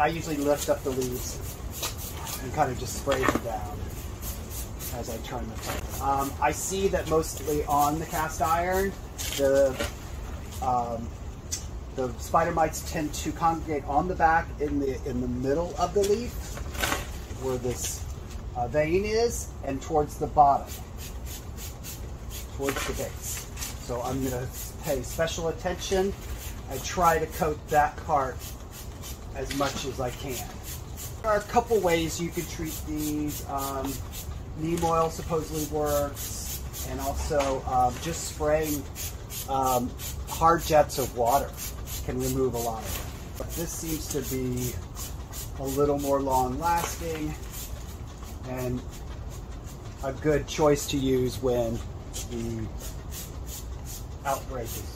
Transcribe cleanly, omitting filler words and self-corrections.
I usually lift up the leaves and kind of just spray them down as I turn the plate. I see that mostly on the cast iron, the spider mites tend to congregate on the back in the middle of the leaf, where this vein is, and towards the bottom, towards the base. So I'm going to pay special attention. I try to coat that part as much as I can. There are a couple ways you can treat these. Neem oil supposedly works, and also just spraying hard jets of water can remove a lot of it. But this seems to be a little more long lasting and a good choice to use when the outbreak is